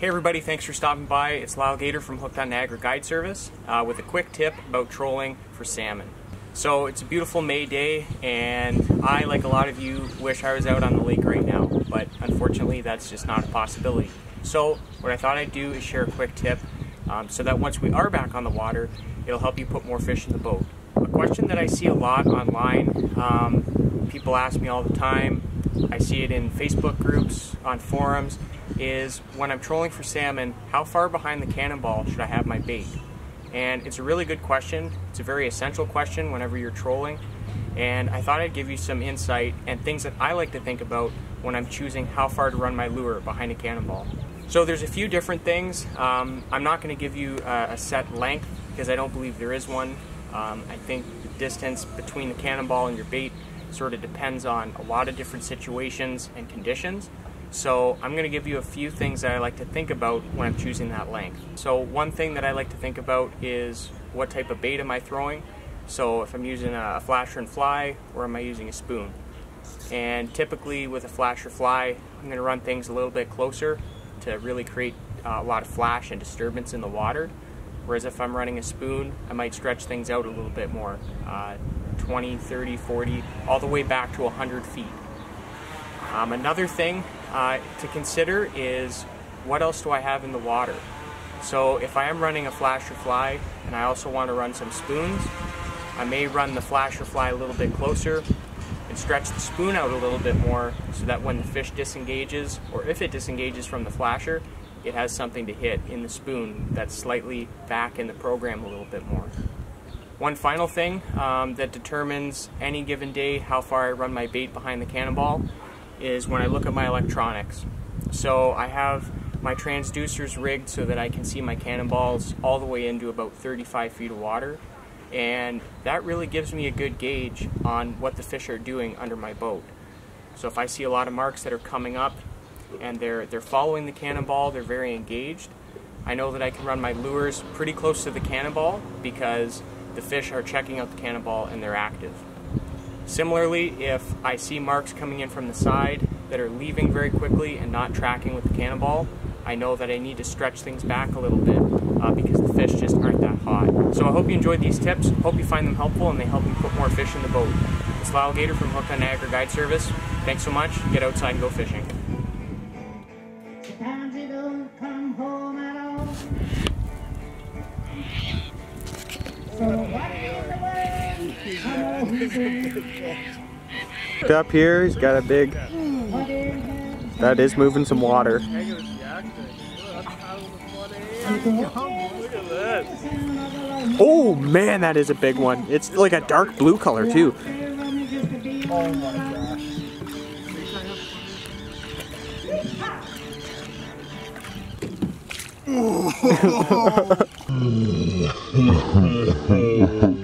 Hey everybody, thanks for stopping by. It's Lyle Gayder from Hooked on Niagara Guide Service with a quick tip about trolling for salmon. So it's a beautiful May day and I, like a lot of you, wish I was out on the lake right now, but unfortunately that's just not a possibility. So what I thought I'd do is share a quick tip so that once we are back on the water, it'll help you put more fish in the boat. A question that I see a lot online, people ask me all the time, I see it in Facebook groups, on forums, is when I'm trolling for salmon, how far behind the cannonball should I have my bait? And it's a really good question. It's a very essential question whenever you're trolling. And I thought I'd give you some insight and things that I like to think about when I'm choosing how far to run my lure behind a cannonball. So there's a few different things. I'm not going to give you a set length because I don't believe there is one. I think the distance between the cannonball and your bait sort of depends on a lot of different situations and conditions. So I'm going to give you a few things that I like to think about when I'm choosing that length. So one thing that I like to think about is what type of bait am I throwing? So if I'm using a flasher and fly, or am I using a spoon? And typically with a flasher fly, I'm going to run things a little bit closer to really create a lot of flash and disturbance in the water. Whereas if I'm running a spoon, I might stretch things out a little bit more, 20, 30, 40, all the way back to 100 feet. Another thing to consider is what else do I have in the water? So if I am running a flasher fly and I also want to run some spoons, I may run the flasher fly a little bit closer and stretch the spoon out a little bit more so that when the fish disengages, or if it disengages from the flasher, it has something to hit in the spoon that's slightly back in the program a little bit more. One final thing that determines any given day how far I run my bait behind the cannonball is when I look at my electronics. So I have my transducers rigged so that I can see my cannonballs all the way into about 35 feet of water, and that really gives me a good gauge on what the fish are doing under my boat. So if I see a lot of marks that are coming up and they're following the cannonball, they're very engaged, I know that I can run my lures pretty close to the cannonball because the fish are checking out the cannonball and they're active. Similarly, if I see marks coming in from the side that are leaving very quickly and not tracking with the cannonball, I know that I need to stretch things back a little bit because the fish just aren't that hot. So I hope you enjoyed these tips, hope you find them helpful and they help you put more fish in the boat. It's Lyle Gayder from Hooked on Niagara Guide Service. Thanks so much, get outside and go fishing. Sometimes you don't come home at all. So what up here, he's got a big, that is moving some water. Oh man, that is a big one. It's like a dark blue color too. Oh my gosh. Oh.